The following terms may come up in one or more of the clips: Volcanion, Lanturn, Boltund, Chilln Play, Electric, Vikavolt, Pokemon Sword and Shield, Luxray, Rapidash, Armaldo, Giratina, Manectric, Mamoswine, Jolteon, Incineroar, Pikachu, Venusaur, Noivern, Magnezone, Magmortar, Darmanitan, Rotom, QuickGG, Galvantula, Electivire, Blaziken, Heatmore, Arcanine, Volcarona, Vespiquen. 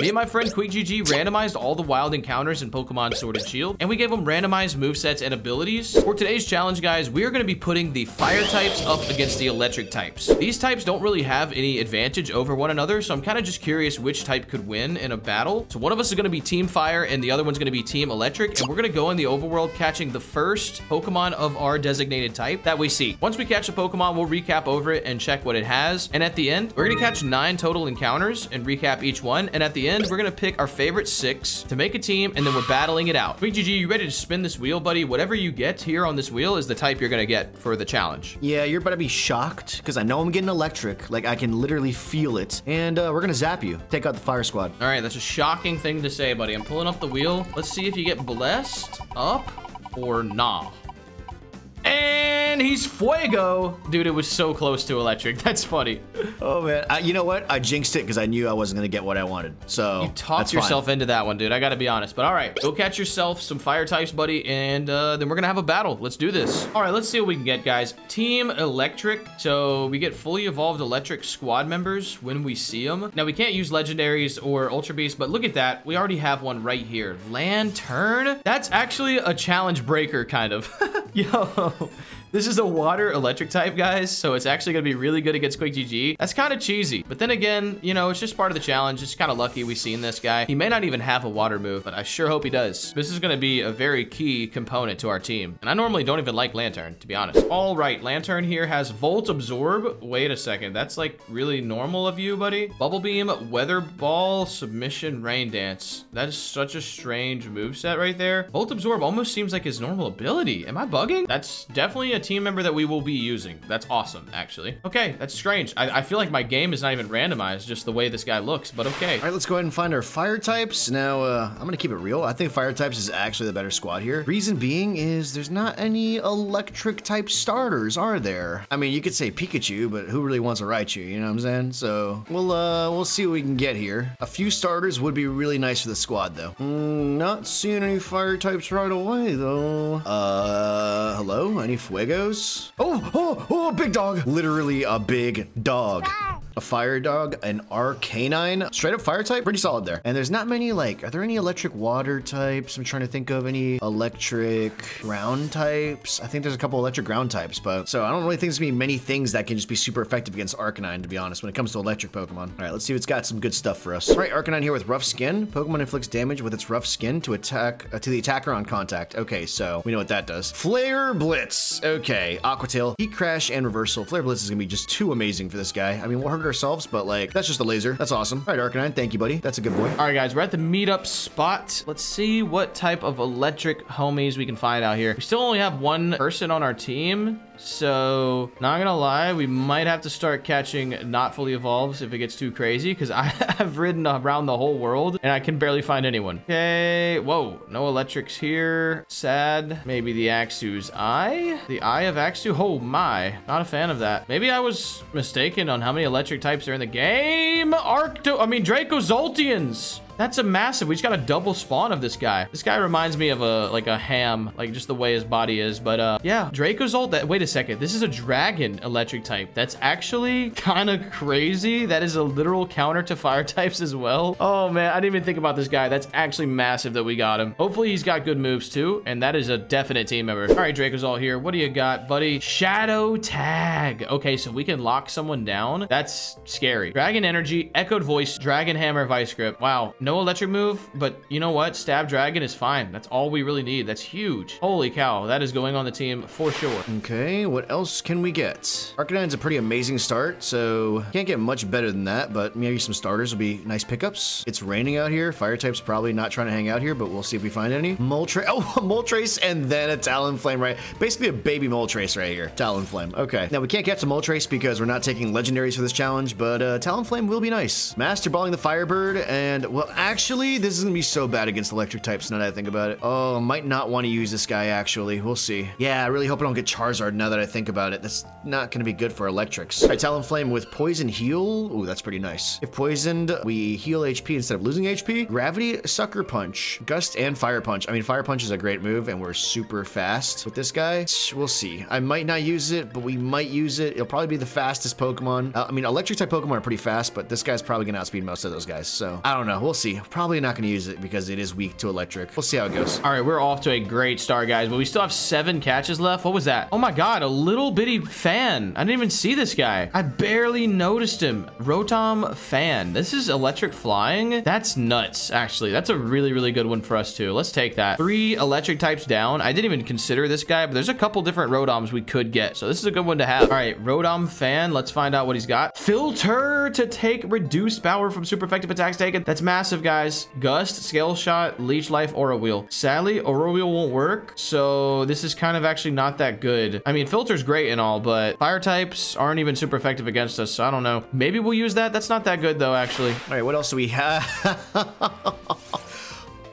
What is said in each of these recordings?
Me and my friend QuickGG randomized all the wild encounters in Pokemon Sword and Shield, and we gave them randomized movesets and abilities. For today's challenge, guys, we are going to be putting the fire types up against the electric types. These types don't really have any advantage over one another, so I'm kind of just curious which type could win in a battle. So one of us is going to be Team Fire, and the other one's going to be Team Electric, and we're going to go in the overworld catching the first Pokemon of our designated type that we see. Once we catch a Pokemon, we'll recap over it and check what it has, and at the end, we're going to catch 9 total encounters and recap each one, and at the end, we're gonna pick our favorite 6 to make a team, and then we're battling it out. QuickGG, you ready to spin this wheel, buddy? Whatever you get here on this wheel is the type you're gonna get for the challenge. Yeah, you're about to be shocked, because I know I'm getting electric. Like, I can literally feel it. And we're gonna zap you. Take out the fire squad. All right, that's a shocking thing to say, buddy. I'm pulling up the wheel. Let's see if you get blessed up or nah. And he's fuego. Dude, it was so close to electric. That's funny. Oh, man. You know what? I jinxed it because I knew I wasn't going to get what I wanted. So you talked yourself into that one, dude. I got to be honest. But all right, go catch yourself some fire types, buddy. And then we're going to have a battle. Let's do this. All right, let's see what we can get, guys. Team Electric. So we get fully evolved electric squad members when we see them. Now, we can't use legendaries or ultra beasts, but look at that. We already have one right here. Lanturn. That's actually a challenge breaker, kind of. Yo. This is a water electric type, guys, so it's actually going to be really good against QuickGG. That's kind of cheesy, but then again, you know, it's just part of the challenge. It's kind of lucky we've seen this guy. He may not even have a water move, but I sure hope he does. This is going to be a very key component to our team, and I normally don't even like Lanturn, to be honest. All right, Lanturn here has Volt Absorb. Wait a second. That's, like, really normal of you, buddy. Bubble Beam, Weather Ball, Submission, Rain Dance. That is such a strange moveset right there. Volt Absorb almost seems like his normal ability. Am I bugging? That's definitely a team member that we will be using. That's awesome, actually. Okay, that's strange. I feel like my game is not even randomized, just the way this guy looks, but okay. All right, let's go ahead and find our fire types. Now, I'm gonna keep it real. I think fire types is actually the better squad here. Reason being is there's not any electric type starters, are there? I mean, you could say Pikachu, but who really wants a Raichu, you know what I'm saying? So we'll see what we can get here. A few starters would be really nice for the squad, though. Not seeing any fire types right away, though. Hello? Any fuegos? Oh, big dog. Literally a big dog. A fire dog, an Arcanine. Straight up fire type, pretty solid there. And there's not many, like, are there any electric water types? I'm trying to think of any electric ground types. I think there's a couple electric ground types, but so I don't really think there's gonna be many things that can just be super effective against Arcanine, to be honest, when it comes to electric Pokemon. All right, let's see what's got some good stuff for us. All right, Arcanine here with rough skin. Pokemon inflicts damage with its rough skin to attack to the attacker on contact. Okay, so we know what that does. Flare Blitz. Okay, Aqua Tail, Heat Crash, and Reversal. Flare Blitz is gonna be just too amazing for this guy. I mean, we'll hurt ourselves, but like, that's just a laser. That's awesome. All right, Arcanine, thank you, buddy. That's a good boy. All right, guys, we're at the meetup spot. Let's see what type of electric homies we can find out here. We still only have one person on our team, so not gonna lie, we might have to start catching not fully evolves if it gets too crazy, because I have ridden around the whole world and I can barely find anyone. Okay, whoa, no electrics here. Sad. Maybe the Axu's Eye? The Eye of Axu? Oh my, not a fan of that. Maybe I was mistaken on how many electric types are in the game. Dracozoltians. That's a massive. We just got a double spawn of this guy. This guy reminds me of a ham, like just the way his body is. But yeah, Dracozolt. Wait a second. This is a dragon electric type. That's actually kind of crazy. That is a literal counter to fire types as well. Oh man, I didn't even think about this guy. That's actually massive that we got him. Hopefully he's got good moves too. And that is a definite team member. All right, Dracozolt here. What do you got, buddy? Shadow Tag. Okay, so we can lock someone down. That's scary. Dragon Energy, Echoed Voice, Dragon Hammer, Vice Grip. Wow. No electric move, but you know what? Stab Dragon is fine. That's all we really need. That's huge. Holy cow. That is going on the team for sure. Okay, what else can we get? Arcanine's a pretty amazing start, so can't get much better than that, but maybe some starters will be nice pickups. It's raining out here. Fire type's probably not trying to hang out here, but we'll see if we find any. Moltres, and then a Talonflame, right? Basically a baby Moltres right here. Talonflame. Okay. Now, we can't catch a Moltres because we're not taking legendaries for this challenge, but Talonflame will be nice. Master Balling the Firebird, and, well, actually, this is gonna be so bad against electric types now that I think about it. Oh, I might not want to use this guy, actually. We'll see. Yeah, I really hope I don't get Charizard now that I think about it. That's not gonna be good for electrics. All right, Talonflame with Poison Heal. Ooh, that's pretty nice. If poisoned, we heal HP instead of losing HP. Gravity, Sucker Punch, Gust, and Fire Punch. I mean, Fire Punch is a great move, and we're super fast with this guy. We'll see. I might not use it, but we might use it. It'll probably be the fastest Pokemon. I mean, electric type Pokemon are pretty fast, but this guy's probably gonna outspeed most of those guys, so I don't know. We'll see. see. Probably not going to use it because it is weak to electric. We'll see how it goes. All right, we're off to a great start, guys, but we still have 7 catches left. What was that? Oh my God, a little bitty fan. I didn't even see this guy. I barely noticed him. Rotom fan. This is electric flying. That's nuts, actually. That's a really, really good one for us too. Let's take that. 3 electric types down. I didn't even consider this guy, but there's a couple different Rotoms we could get. So this is a good one to have. All right, Rotom fan. Let's find out what he's got. Filter to take reduced power from super effective attacks taken. That's massive, guys. Gust, scale shot, leech life, aura wheel. Sadly, aura wheel won't work. So this is kind of actually not that good. I mean, filter's great and all, but fire types aren't even super effective against us. So I don't know. Maybe we'll use that. That's not that good though, actually. All right, what else do we have?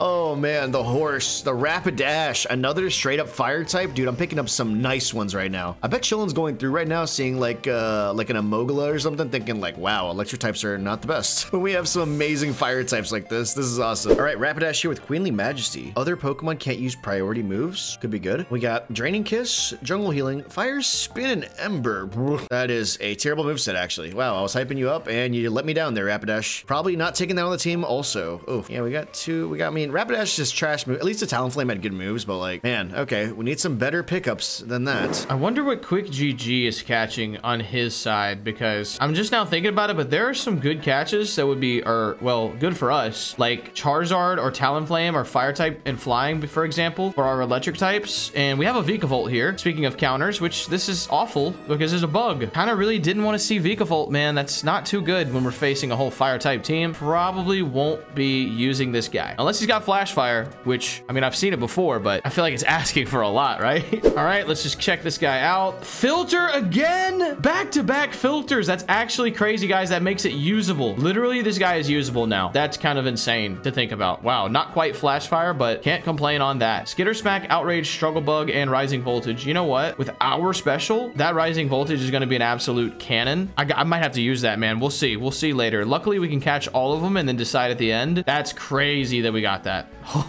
Oh man, the horse, the Rapidash, another straight up fire type. Dude, I'm picking up some nice ones right now. I bet Chillin's going through right now, seeing like an Ammogola or something, thinking like, wow, electric types are not the best. But we have some amazing fire types like this. This is awesome. All right, Rapidash here with Queenly Majesty. Other Pokemon can't use priority moves. Could be good. We got Draining Kiss, Jungle Healing, Fire Spin, and Ember. That is a terrible moveset, actually. Wow, I was hyping you up and you let me down there, Rapidash. Probably not taking that on the team also. Oh, yeah, we got two. I mean, Rapidash is trash move. At least the Talonflame had good moves, but like, man, okay, we need some better pickups than that. I wonder what QuickGG is catching on his side, because I'm just now thinking about it, but there are some good catches that would be, well, good for us, like Charizard or Talonflame or Fire type and Flying, for example, for our electric types. And we have a Vikavolt here. Speaking of counters, which this is awful because there's a bug. Kind of really didn't want to see Vikavolt, man. That's not too good when we're facing a whole Fire type team. Probably won't be using this guy unless he's got Flash Fire, which, I mean, I've seen it before, but I feel like it's asking for a lot, right? All right, let's just check this guy out. Filter again, back-to-back filters. That's actually crazy, guys. That makes it usable. Literally, this guy is usable now. That's kind of insane to think about. Wow, not quite Flash Fire, but can't complain on that. Skitter Smack, Outrage, Struggle Bug, and Rising Voltage. You know what? With our special, that Rising Voltage is going to be an absolute cannon. I might have to use that, man. We'll see. We'll see later. Luckily, we can catch all of them and then decide at the end. That's crazy that we got that.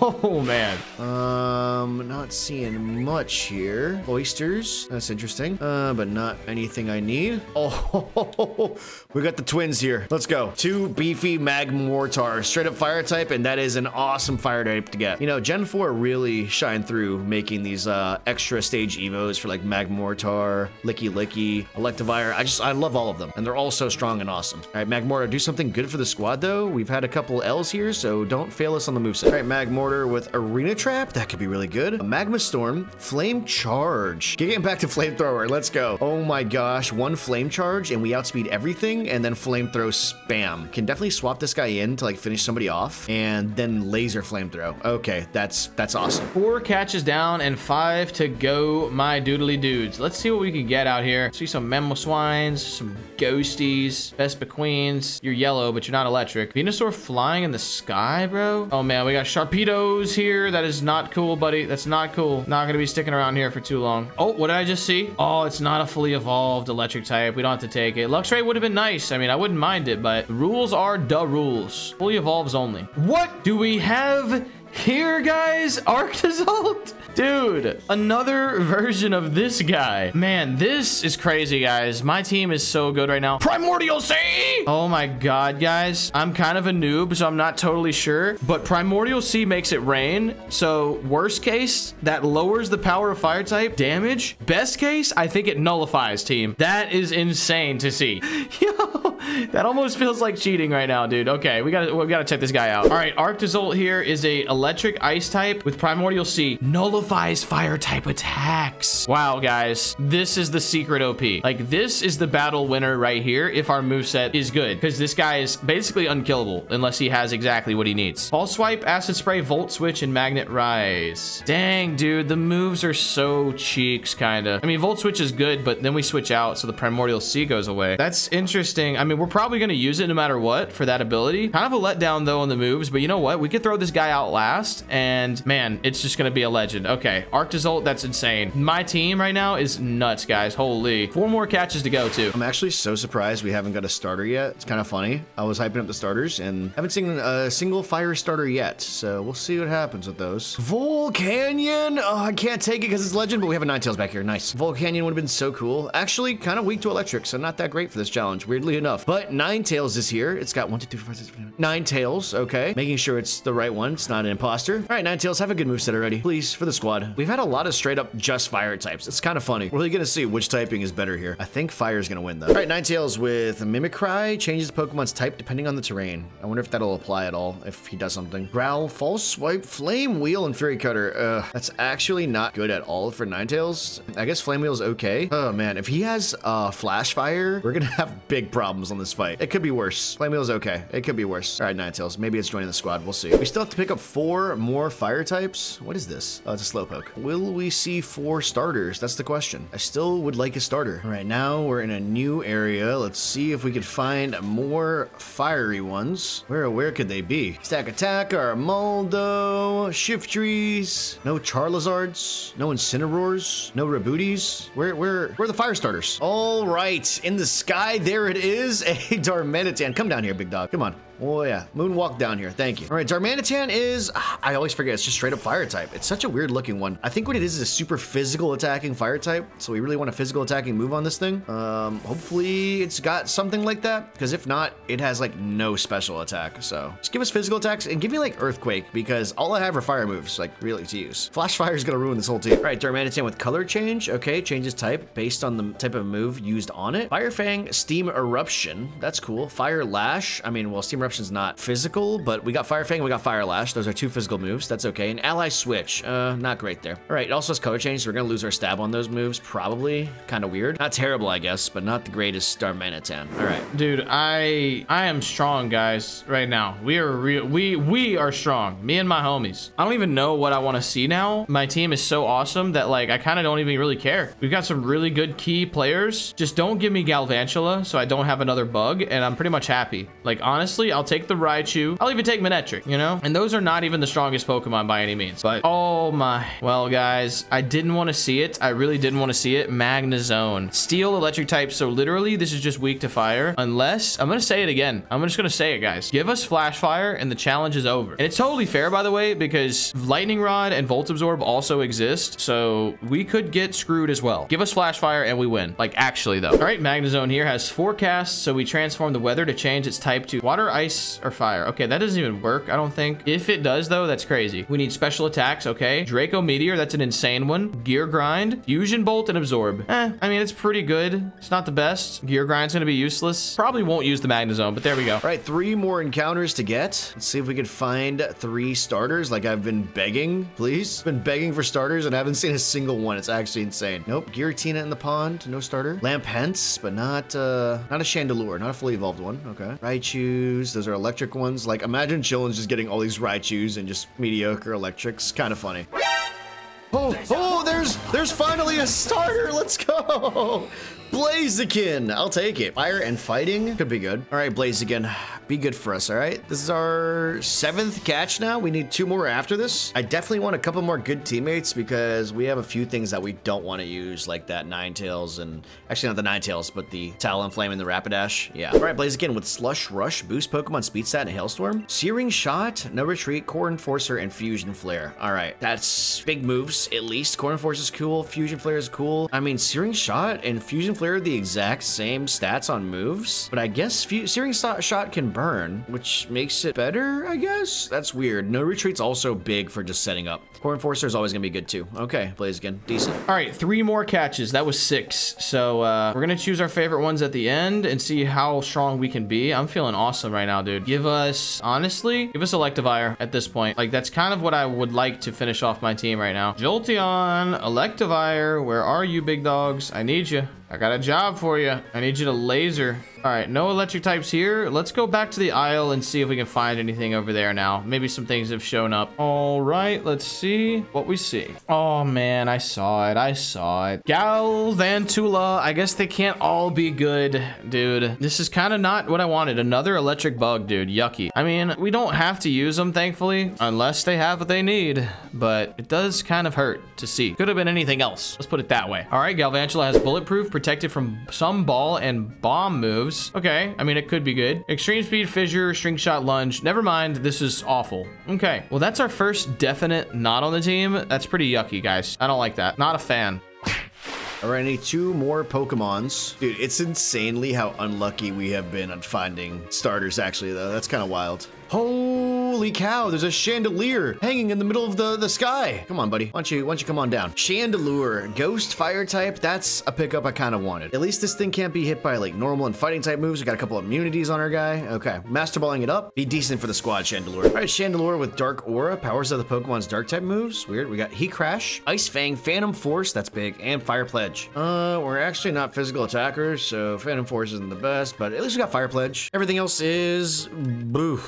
Oh man. Not seeing much here. Oysters, that's interesting. But not anything I need. Oh, we got the twins here. Let's go. 2 beefy Magmortar, straight up fire type, and that is an awesome fire type to get. You know, Gen 4 really shine through making these extra stage evos for like Magmortar, Licky Licky, Electivire. I love all of them, and they're all so strong and awesome. All right, Magmortar, do something good for the squad though. We've had a couple L's here, so don't fail us on the moveset. All right, Magmortar with Arena Trap. That could be really good. A Magma Storm, Flame Charge. Getting back to Flamethrower. Let's go. Oh my gosh. 1 Flame Charge and we outspeed everything, and then Flamethrow spam. Can definitely swap this guy in to like finish somebody off, and then Laser Flamethrow. Okay, that's awesome. 4 catches down and 5 to go, my doodly dudes. Let's see what we can get out here. See some Mamoswines, some Ghosties, Vespiqueens. You're yellow, but you're not electric. Venusaur flying in the sky, bro. Oh man, we got Sharpedos here. That is not cool, buddy. That's not cool. Not gonna be sticking around here for too long. Oh, what did I just see? Oh, it's not a fully evolved electric type. We don't have to take it. Luxray would have been nice. I mean, I wouldn't mind it, but the rules are the rules. Fully evolves only. What do we have here, guys? Arctozolt? Dude, another version of this guy. Man, this is crazy, guys. My team is so good right now. Primordial Sea! Oh my God, guys. I'm kind of a noob, so I'm not totally sure, but Primordial Sea makes it rain. So worst case, that lowers the power of fire type damage. Best case, I think it nullifies, team. That is insane to see. Yo, that almost feels like cheating right now, dude. Okay, we gotta check this guy out. All right, Arctozolt here is a electric ice type with Primordial Sea. Nullifies fire type attacks. Wow, guys, this is the secret OP. Like, this is the battle winner right here if our moveset is good, because this guy is basically unkillable unless he has exactly what he needs. Pulse Swipe, Acid Spray, Volt Switch, and Magnet Rise. Dang, dude, the moves are so cheeks, kind of. I mean, Volt Switch is good, but then we switch out, so the Primordial Sea goes away. That's interesting. I mean, we're probably going to use it no matter what for that ability. Kind of a letdown, though, on the moves, but you know what? We could throw this guy out last, and man, it's just going to be a legend. Okay, Arctozolt, that's insane. My team right now is nuts, guys. Holy. 4 more catches to go, too. I'm actually so surprised we haven't got a starter yet. It's kind of funny. I was hyping up the starters and haven't seen a single fire starter yet. So we'll see what happens with those. Volcanion. Oh, I can't take it because it's legend, but we have a Ninetales back here. Nice. Volcanion would have been so cool. Actually, kind of weak to electric, so not that great for this challenge, weirdly enough. But Ninetales is here. It's got 1, 2, 3, 4, 5, 6, 7, 8. Ninetales. Okay. Making sure it's the right one. It's not an imposter. All right, Ninetales, have a good moveset already, please, for the squad. We've had a lot of straight up just fire types. It's kind of funny. We're really going to see which typing is better here. I think fire is going to win, though. All right, Ninetales with Mimicry changes Pokemon's type depending on the terrain. I wonder if that'll apply at all if he does something. Growl, False Swipe, Flame Wheel, and Fury Cutter. That's actually not good at all for Ninetales. I guess Flame Wheel's okay. Oh man, if he has Flash Fire, we're gonna have big problems on this fight. It could be worse. Flame Wheel's okay. It could be worse. All right, Ninetales, maybe it's joining the squad. We'll see. We still have to pick up 4 more fire types. What is this? Oh, it's a Slowpoke. Will we see 4 starters? That's the question. I still would like a starter. All right, now we're in a new area. Let's see if we could find more fiery ones. Where could they be? Stack Attack, Armaldo, Shiftrees. No Charizards. No Incineroars. No Rabooties. Where are the fire starters? All right, in the sky, there it is, a Darmanitan. Come down here, big dog. Come on. Oh yeah, moonwalk down here, thank you. All right, Darmanitan is, I always forget, it's just straight up fire type. It's such a weird looking one. I think what it is a super physical attacking fire type. So we really want a physical attacking move on this thing. Hopefully it's got something like that, because if not, it has like no special attack. So just give us physical attacks and give me like Earthquake, because all I have are fire moves, like really to use. Flash Fire is gonna ruin this whole team. All right, Darmanitan with color change. Okay, changes type based on the type of move used on it. Fire Fang, Steam Eruption, that's cool. Fire Lash, I mean, well, Steam Eruption is not physical, but we got Fire Fang, we got Fire Lash. Those are 2 physical moves. That's okay. And Ally Switch, not great there. All right, it also has color change, so we're gonna lose our stab on those moves, probably. Kind of weird. Not terrible, I guess, but not the greatest Darmanitan. All right, dude, I am strong, guys. Right now, we are real. We are strong. Me and my homies. I don't even know what I want to see now. My team is so awesome that like I kind of don't even really care. We've got some really good key players. Just don't give me Galvantula, so I don't have another bug, and I'm pretty much happy. Like honestly, I'll take the Raichu. I'll even take Manectric, you know? And those are not even the strongest Pokemon by any means. But, oh my. Well, guys, I didn't want to see it. I really didn't want to see it. Magnezone. Steel, electric type. So, literally, this is just weak to fire. Unless, I'm going to say it again. I'm just going to say it, guys. Give us Flash Fire, and the challenge is over. And it's totally fair, by the way, because Lightning Rod and Volt Absorb also exist. So, we could get screwed as well. Give us Flash Fire, and we win. Like, actually, though. All right, Magnezone here has forecast. So, we transform the weather to change its type to water, ice, or fire. Okay, that doesn't even work, I don't think. If it does, though, that's crazy. We need special attacks, okay. Draco Meteor, that's an insane one. Gear Grind, Fusion Bolt, and Absorb. I mean, it's pretty good. It's not the best. Gear Grind's gonna be useless. Probably won't use the Magnezone, but there we go. All right, 3 more encounters to get. Let's see if we can find 3 starters, like I've been begging, please. I've been begging for starters, and I haven't seen a single one. It's actually insane. Nope, Giratina in the pond, no starter. Lampence, but not a Chandelure, not a fully evolved one, okay. Raichu's, those are electric ones. Like, imagine Chillin' just getting all these Raichus and just mediocre electrics. Kind of funny. Oh, there's finally a starter. Let's go. Blaziken, I'll take it. Fire and fighting could be good. All right, Blaziken, be good for us, all right? This is our 7th catch now. We need 2 more after this. I definitely want a couple more good teammates because we have a few things that we don't want to use, like that Ninetales and, actually not the Ninetales, but the Talonflame and the Rapidash, yeah. All right, Blaziken with Slush Rush, boost Pokemon speed stat and Hailstorm. Searing Shot, No Retreat, Core Enforcer, and Fusion Flare. All right, that's big moves, at least. Core Enforcer is cool, Fusion Flare is cool. I mean, Searing Shot and Fusion Flare are the exact same stats on moves, but I guess Searing Shot can burn, which makes it better, I guess? That's weird. No Retreat's also big for just setting up. Core Enforcer is always gonna be good too. Okay, Blaziken, decent. All right, 3 more catches. That was 6. So we're gonna choose our favorite ones at the end and see how strong we can be. I'm feeling awesome right now, dude. Give us, honestly, give us Electivire at this point. Like, that's kind of what I would like to finish off my team right now. Jolteon, Electivire, where are you, big dogs? I need you. I got a job for you. I need you to laser. All right, no electric types here. Let's go back to the aisle and see if we can find anything over there now. Maybe some things have shown up. All right, let's see what we see. Oh man, I saw it. I saw it. Galvantula. I guess they can't all be good, dude. This is kind of not what I wanted. Another electric bug, dude. Yucky. I mean, we don't have to use them, thankfully, unless they have what they need, but it does kind of hurt to see. Could have been anything else. Let's put it that way. All right, Galvantula has bulletproof, protected from some ball and bomb moves. Okay, I mean, it could be good. Extreme speed, fissure, string shot, lunge. Never mind, this is awful. Okay, well, that's our first definite not on the team. That's pretty yucky, guys. I don't like that. Not a fan. All right, I need two more Pokemons. Dude, it's insanely how unlucky we have been on finding starters, actually, though. That's kind of wild. Holy cow, there's a Chandelure hanging in the middle of the sky. Come on, buddy. Why don't you come on down? Chandelure, ghost fire type. That's a pickup I kind of wanted. At least this thing can't be hit by like normal and fighting type moves. We got a couple of immunities on our guy. Okay, master balling it up. Be decent for the squad, Chandelure. All right, Chandelure with dark aura. Powers of the Pokemon's dark type moves. Weird, we got Heat Crash, Ice Fang, Phantom Force. That's big. And Fire Pledge. We're actually not physical attackers, so Phantom Force isn't the best, but at least we got Fire Pledge. Everything else is boo.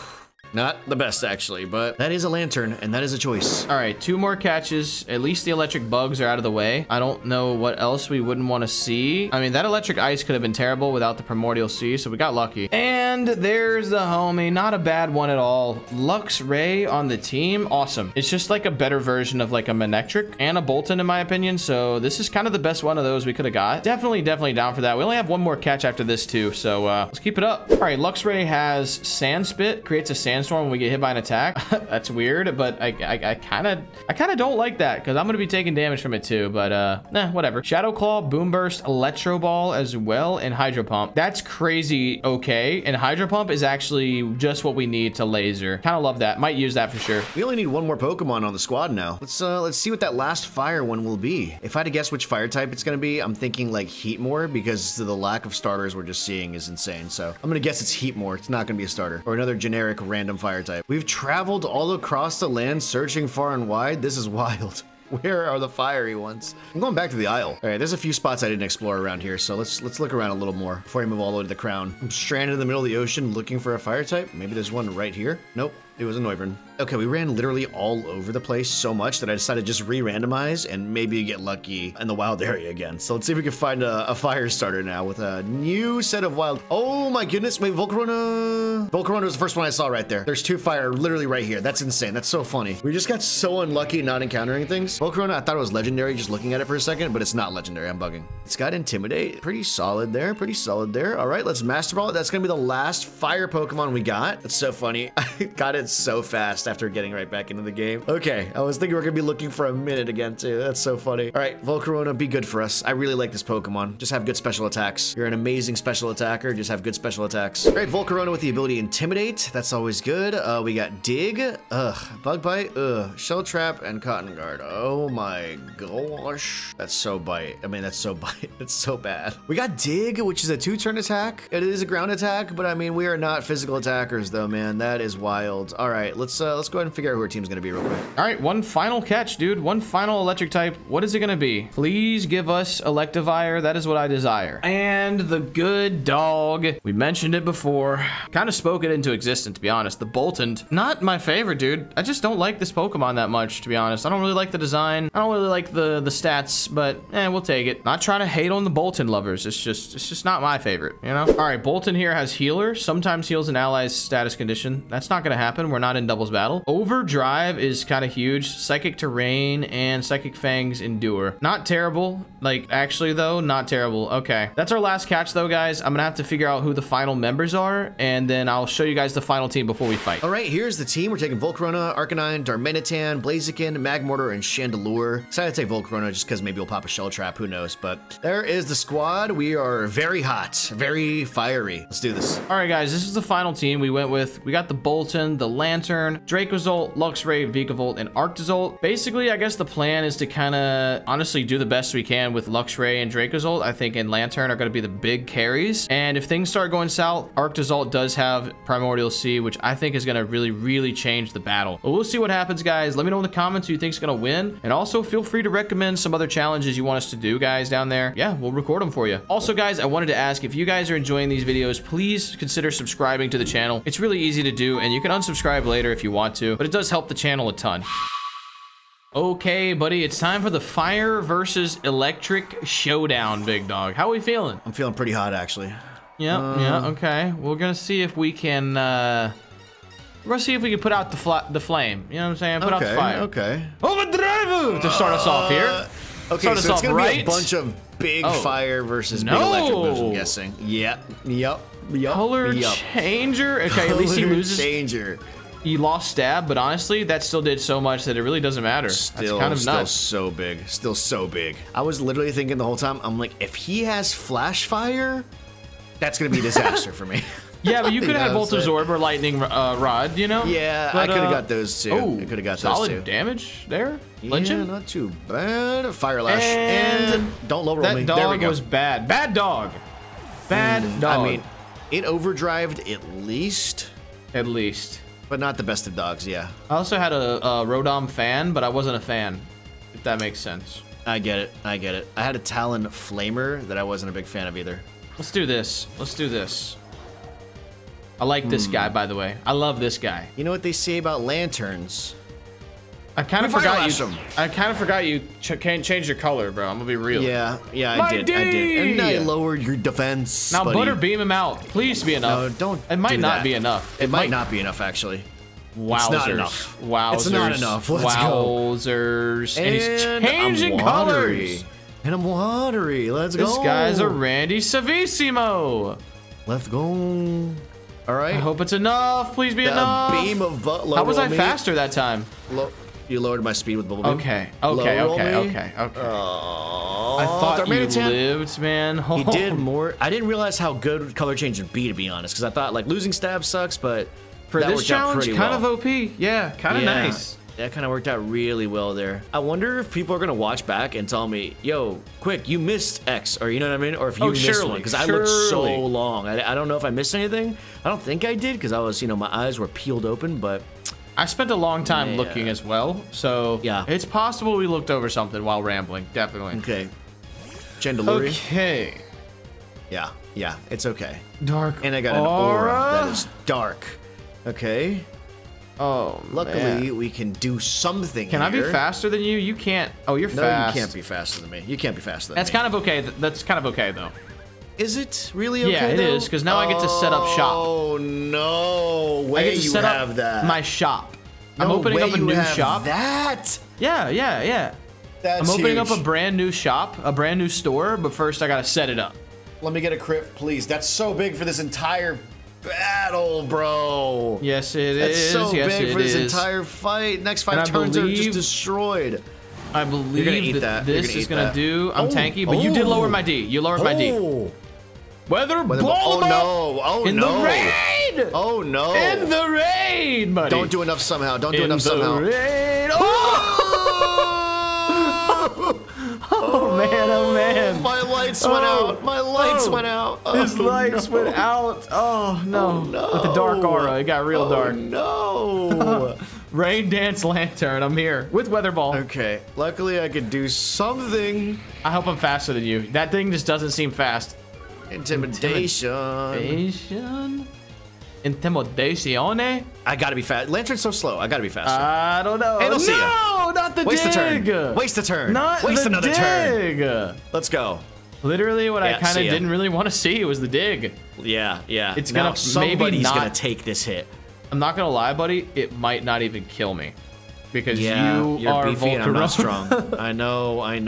Not the best, actually, but that is a Lanturn, and that is a choice. All right, two more catches. At least the electric bugs are out of the way. I don't know what else we wouldn't want to see. I mean, that electric ice could have been terrible without the primordial sea, so we got lucky. And there's the homie. Not a bad one at all. Luxray on the team. Awesome. It's just like a better version of like a Manectric and a Boltund, in my opinion, so this is kind of the best one of those we could have got. Definitely down for that. We only have one more catch after this, too, so let's keep it up. All right, Luxray has Sand Spit. Creates a Sand Storm when we get hit by an attack. That's weird, but I kind of don't like that because I'm gonna be taking damage from it too, but nah, whatever. Shadow Claw, Boom Burst, Electro Ball as well, and Hydro Pump. That's crazy. Okay, and Hydro Pump is actually just what we need to laser. Kind of love that. Might use that for sure. We only need one more Pokemon on the squad now. Let's see what that last fire one will be. If I had to guess which fire type it's gonna be, I'm thinking like Heatmore, because the lack of starters we're just seeing is insane. So I'm gonna guess it's Heatmore. It's not gonna be a starter or another generic random fire type. We've traveled all across the land searching far and wide. This is wild. Where are the fiery ones? I'm going back to the aisle. All right, there's a few spots I didn't explore around here, so let's look around a little more before I move all the way to the crown. I'm stranded in the middle of the ocean looking for a fire type. Maybe there's one right here. Nope. It was a Noivern. Okay, we ran literally all over the place so much that I decided to just re-randomize and maybe get lucky in the wild area again. So let's see if we can find a fire starter now with a new set of wild. Oh my goodness, wait, Volcarona. Volcarona was the first one I saw right there. There's two fire literally right here. That's insane. That's so funny. We just got so unlucky not encountering things. Volcarona, I thought it was legendary just looking at it for a second, but it's not legendary. I'm bugging. It's got Intimidate. Pretty solid there. Pretty solid there. All right, let's Master Ball it. That's going to be the last fire Pokemon we got. That's so funny. I got it so fast after getting right back into the game. Okay, I was thinking we're gonna be looking for a minute again too. That's so funny. All right, Volcarona, be good for us. I really like this Pokemon. Just have good special attacks. You're an amazing special attacker. Just have good special attacks. All right, Volcarona with the ability Intimidate. That's always good. We got Dig, Bug Bite, Shell Trap, and Cotton Guard. Oh my gosh. That's so bite. I mean, that's so bite. It's so bad. We got Dig, which is a two-turn attack. It is a ground attack, but I mean, we are not physical attackers though, man. That is wild. All right, let's go ahead and figure out who our team's gonna be real quick. All right, one final catch, dude. One final electric type. What is it gonna be? Please give us Electivire. That is what I desire. And the good dog. We mentioned it before. Kind of spoke it into existence, to be honest. The Boltund. Not my favorite, dude. I just don't like this Pokemon that much, to be honest. I don't really like the design. I don't really like the stats, but we'll take it. Not trying to hate on the Boltund lovers. It's just not my favorite, you know? All right, Boltund here has Healer. Sometimes heals an ally's status condition. That's not gonna happen. We're not in doubles battle. Overdrive is kind of huge. Psychic Terrain and Psychic Fangs Endure. Not terrible. Like, actually, though, not terrible. Okay. That's our last catch, though, guys. I'm gonna have to figure out who the final members are, and then I'll show you guys the final team before we fight. All right, here's the team. We're taking Volcarona, Arcanine, Darmanitan, Blaziken, Magmortar, and Chandelure. Decided to take Volcarona just because maybe we'll pop a Shell Trap. Who knows? But there is the squad. We are very hot. Very fiery. Let's do this. All right, guys. This is the final team we went with. We got the Boltund, the Lanturn, Dracozolt, Luxray, Vikavolt, and Arctozolt. Basically, I guess the plan is to kind of honestly do the best we can with Luxray and Dracozolt. I think in Lanturn are going to be the big carries. And if things start going south, Arctozolt does have Primordial Sea, which I think is going to really change the battle. But we'll see what happens, guys. Let me know in the comments who you think is going to win. And also feel free to recommend some other challenges you want us to do, guys, down there. Yeah, we'll record them for you. Also, guys, I wanted to ask, if you guys are enjoying these videos, please consider subscribing to the channel. It's really easy to do, and you can unsubscribe later if you want to, but it does help the channel a ton. Okay, buddy, it's time for the Fire versus Electric showdown, big dog. How are we feeling? I'm feeling pretty hot, actually. Yeah, okay. We're gonna see if we can we're gonna see if we can put out the flame. You know what I'm saying? Put out the fire. Okay. Overdrive to start us off here. Okay, so it's gonna be a bunch of big fire versus big electric moves, I'm guessing. Yep. Color changer. Okay, at least he loses. He lost stab, but honestly, that still did so much that it really doesn't matter. That's kind of nuts. Still so big. Still so big. I was literally thinking the whole time, I'm like, if he has flash fire, that's gonna be a disaster for me. Yeah, but you could have had Volt Absorb or Lightning Rod, you know? Yeah, but I could have got those two. Oh, I could have got those two. Solid damage there. Legend? Yeah, not too bad. Fire Lash. And don't low roll me. There we go. That dog was bad. Bad dog. Bad dog. I mean, it overdrived at least. At least. But not the best of dogs, yeah. I also had a Rotom fan, but I wasn't a fan, if that makes sense. I get it. I get it. I had a Talonflamer that I wasn't a big fan of either. Let's do this. Let's do this. I like this guy, by the way. I love this guy. You know what they say about lanterns? I kind of forgot you. I kind of forgot you can't change your color, bro. I'm gonna be real. Yeah, I did. And I lowered your defense. Now butter beam him out. Please be enough. No, don't. It might not be enough. It might not be enough, actually. Wowzers. It's not enough. Wowzers. It's not enough. Let's go. Wowzers. And he's changing colors. And I'm watery. Let's go. This guy's a Randy Savissimo. Let's go. All right. I hope it's enough. Please be enough. Beam of butler. How was I faster that time? You lowered my speed with bubble beam. Okay. I thought Darmanitan lived, man. Oh. He did more. I didn't realize how good color change would be, to be honest, because I thought like losing stab sucks, but for that this challenge, kind of OP. Yeah, kind of nice. That kind of worked out really well there. I wonder if people are gonna watch back and tell me, "Yo, quick, you missed X," or you know what I mean, or if you missed one, because I looked so long. I don't know if I missed anything. I don't think I did, because I was, you know, my eyes were peeled open, but I spent a long time looking as well, so it's possible we looked over something while rambling. Definitely. Okay. Chandelure. Okay. Yeah, it's okay. Dark. And I got an aura that is dark. Okay. Oh, luckily we can do something. Can I be faster than you? You can't. Oh, you're fast. No, you can't be faster than me. You can't be faster than me. That's kind of okay. That's kind of okay, though. Is it really okay? Yeah, it is, because now I get to set up shop. Oh, no way you have that. My shop. I'm opening up a new shop. That? Yeah. That's I'm opening up a brand new shop, a brand new store, but first I gotta set it up. Let me get a crit, please. That's so big for this entire battle, bro. Yes, it is. That's so big for this entire fight. Next 5 turns are just destroyed. I believe that this is gonna do. I'm tanky, but you did lower my D. You lowered my D. Weather ball. Oh no! In the raid! Oh no! In the raid, buddy! Don't do enough somehow. Don't do enough somehow. Raid. Oh! oh man! My lights went out. My lights went out. His lights went out. Oh no! With the dark aura, it got real dark. No! Rain Dance Lantern, I'm here with Weather Ball. Okay, luckily I could do something. I hope I'm faster than you. That thing just doesn't seem fast. Intimidation. I gotta be fast. Lantern's so slow. I gotta be faster. I don't know. Hey, no, not the dig. Waste the turn. Waste another dig. Let's go. Literally, what I kind of didn't really want to see was the dig. Yeah. It's gonna maybe somebody's gonna take this hit. I'm not gonna lie, buddy. It might not even kill me, because you are beefy and I'm not strong. I know. Let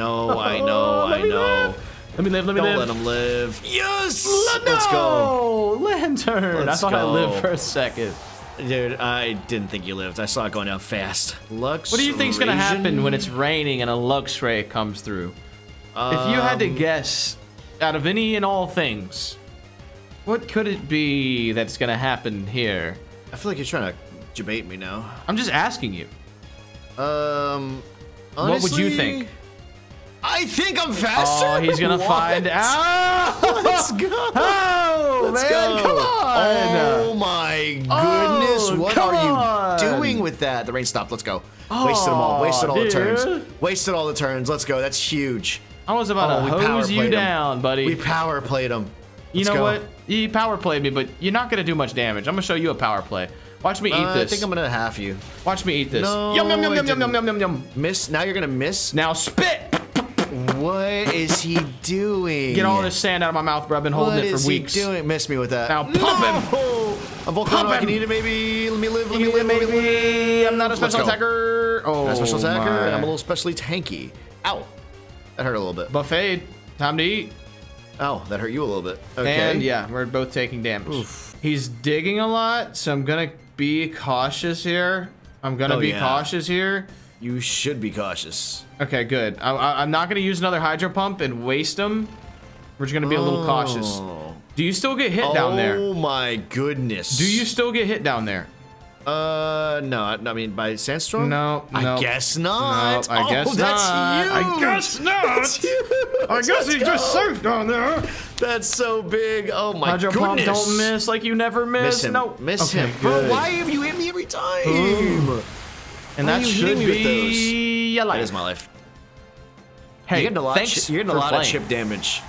me live. Don't let him live. Yes. Let's go. Lantern. I thought I lived for a second. Dude, I didn't think you lived. I saw it going out fast. Lux. What do you think's gonna happen when it's raining and a Luxray comes through? If you had to guess, out of any and all things, what could it be that's gonna happen here? I feel like you're trying to debate me now. I'm just asking you. Honestly, what would you think? I think I'm faster. Oh, he's gonna find out. Let's go. Oh, let's man, go. Come on. Oh my goodness, what are you doing with that? The rain stopped. Let's go. Oh, wasted them all. Wasted all the turns. Wasted all the turns. Let's go. That's huge. I was about to hose you down, buddy. We power played him. You know what? He power played me, but you're not gonna do much damage. I'm gonna show you a power play. Watch me eat this. I think I'm gonna half you. Watch me eat this. No, yum yum yum yum yum yum yum yum. Miss. Now you're gonna miss. Now spit. What is he doing? Get all this sand out of my mouth, bro. I've been holding it for weeks. What is he doing? Miss me with that. Now pump him. I'm Volcarona. I can eat it, baby. Let me live. Let me live. Let me live. I'm not a special attacker. Oh, I'm a special attacker, and I'm a little specially tanky. Ow. That hurt a little bit. Buffet. Time to eat. Oh, that hurt you a little bit. Okay. And yeah, we're both taking damage. Oof. He's digging a lot, so I'm gonna be cautious here. I'm gonna be cautious here. You should be cautious. Okay, good. I'm not gonna use another Hydro Pump and waste them. We're just gonna be a little cautious. Do you still get hit down there? Oh my goodness. Do you still get hit down there? No, I mean by Sandstorm? No, I guess not. No, I guess not. I guess not. That's huge. I guess he's just safe down there. That's so big. Oh my goodness. Don't miss like you never miss. Miss him. No, miss him. Bro, why have you hit me every time? Ooh. And that should be your life. That is my life. Hey, you're getting a lot, of chip damage,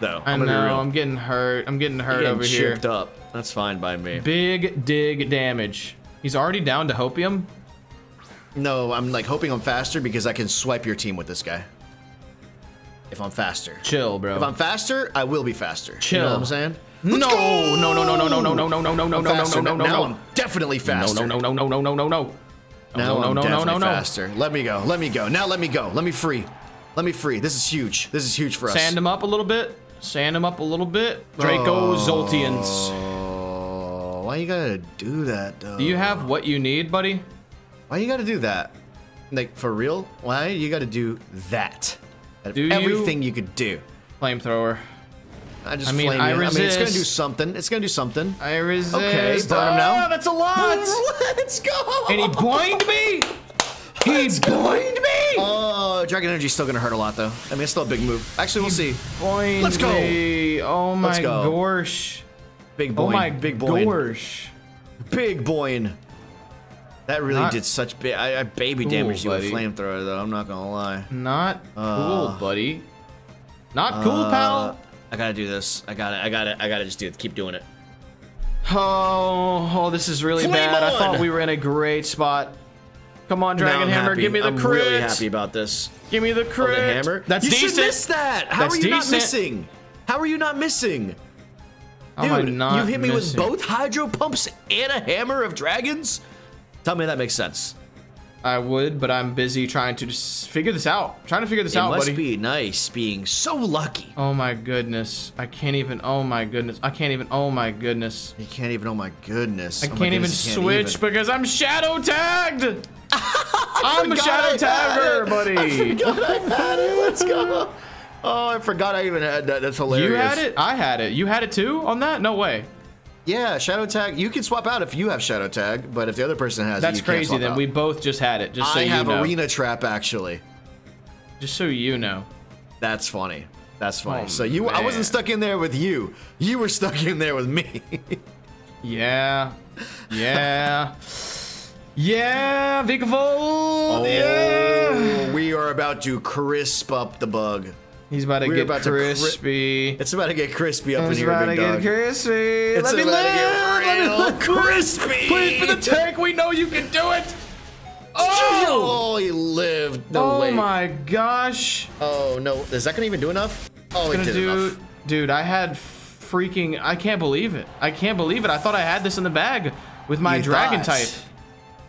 though. I know. I'm getting hurt. I'm getting hurt over here. You're getting chipped up. That's fine by me. Big dig damage. He's already down to Hopium? No, I'm like hoping I'm faster because I can swipe your team with this guy. If I'm faster. Chill, bro. If I'm faster, I will be faster. Chill. You know what I'm saying? Let's go! No, no, no, no, no, no, no, no, no, no, no, no, no, no. Now I'm definitely faster. No, no, no, no, no, no, no. Now I'm definitely faster. Let me go. Let me go. Now let me go. Let me free. Let me free. This is huge. This is huge for us. Sand him up a little bit. Sand him up a little bit. Dracozoltians. Why you gotta do that, though? Do you have what you need, buddy? Why you gotta do that? Like, for real? Why you gotta do that? Do everything you could do. Flamethrower. I resist. I mean, it's gonna do something. It's gonna do something. I resist. Okay, burn him now. That's a lot! Let's go! And he blind me! He blind me! Oh, Dragon Energy's still gonna hurt a lot, though. I mean, it's still a big move. Actually, we'll see. Boing Let's go! Me. Oh my gosh. Big boy. Oh my big boy. Gosh. Big boy. That really did such big. I baby damaged you with flamethrower, though. I'm not gonna lie. Not cool, buddy. Not cool, pal. I gotta do this. I gotta just do it. Keep doing it. Oh, this is really bad. I thought we were in a great spot. Come on, Dragon Hammer. Give me the crit. I'm really happy about this. Give me the crit. The hammer. That's decent. You should miss that. How are you not missing? How are you not missing? Dude, you've hit me with both Hydro Pumps and a Hammer of Dragons? Tell me that makes sense. I would, but I'm busy trying to just figure this out. Trying to figure this out, buddy. It must be nice being so lucky. Oh my goodness. I can't even, oh my goodness. I can't even, oh my goodness. You can't even, oh my goodness. I can't even switch because I'm shadow tagged. I'm a shadow tagger, buddy. I forgot I had it. Let's go. Oh, I forgot I even had that. That's hilarious. You had it? I had it. You had it too on that? No way. Yeah, shadow tag. You can swap out if you have shadow tag, but if the other person has it, you can't swap out. That's crazy then. We both just had it. Just so you know. I have arena trap actually. Just so you know. That's funny. That's funny. Oh, so you I wasn't stuck in there with you. You were stuck in there with me. Yeah. Yeah. Yeah, Vikavolt. Oh, yeah. We are about to crisp up the bug. He's about to get crispy. It's about to get crispy up in here, big dog. It's about to get crispy. Let me live. Crispy. Please, for the tank, we know you can do it. Oh, he lived. No way. Oh my gosh. Oh no, is that gonna even do enough? Oh, it did enough. Dude, I had freaking. I can't believe it. I can't believe it. I thought I had this in the bag with my dragon type.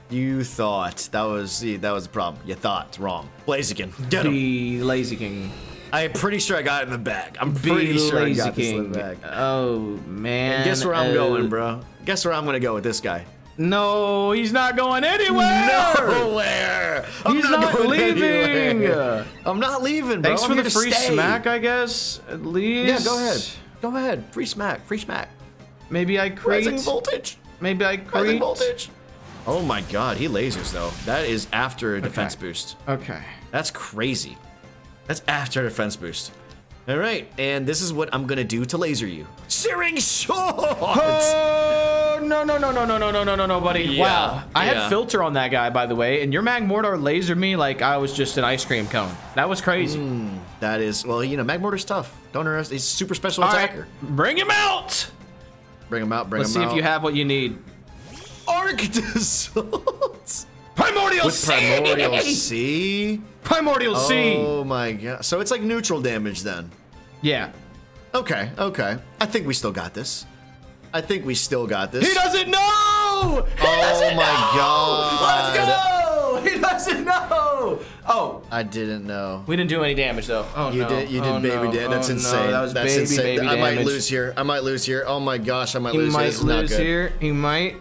You thought that was the problem. You thought wrong. Blaziken, get him. The Blaziken. I'm pretty sure I got it in the bag. I'm pretty sure I got this in the bag. Oh, man. And guess where I'm going, bro. Guess where I'm going to go with this guy. No, he's not going anywhere. Nowhere. He's not leaving. I'm not leaving, bro. Thanks for the free smack, I guess. At least. Yeah, go ahead. Go ahead. Free smack. Free smack. Maybe I create. Rising voltage. Maybe I create. Rising voltage. Oh my god, he lasers though. That is after a defense boost. Okay. That's crazy. That's after a defense boost. All right, and this is what I'm gonna do to laser you. Searing Shot! Oh, no, buddy. Yeah. Wow. I had filter on that guy, by the way, and your Magmortar lasered me like I was just an ice cream cone. That was crazy. Mm, that is, well, you know, Magmortar's tough. Don't underestimate. He's a super special attacker. Right. Bring him out! Bring him out, bring him out. Let's see if you have what you need. Arctozolt! Primordial C! Primordial C? Primordial C! Oh my god. So it's like neutral damage then. Yeah. Okay, okay. I think we still got this. I think we still got this. He doesn't know! He doesn't know! Oh my god. Let's go! He doesn't know! Oh. I didn't know. We didn't do any damage though. Oh no. You did baby damage. That's insane. No, that was That's insane. Baby damage. I might lose here. I might lose here. Oh my gosh, I might lose here. He might lose here. He might.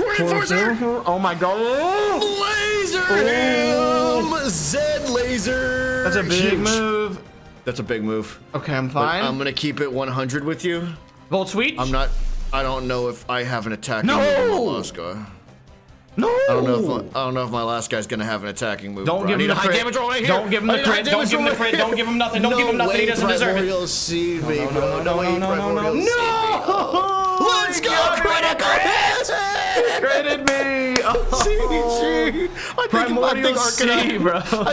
Oh my god. Laser! Oh. Zed laser! That's a big move. That's a big move. Okay, I'm fine. But I'm gonna keep it 100 with you. Volt Sweet? I'm not. I don't know if I have an attack. No! No! I don't know if my last guy's gonna have an attacking move. Don't give him the crit. Don't give him the crit. Don't give him the crit. Don't give him nothing. Don't give him nothing. He doesn't deserve it. No! Let's go! Critical hit! Critted me! CG! I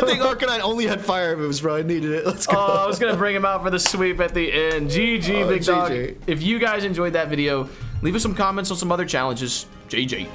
think Arcanine only had fire moves, bro. I needed it. Let's go. Oh, I was gonna bring him out for the sweep at the end. GG, big dog. If you guys enjoyed that video, leave us some comments on some other challenges. GG.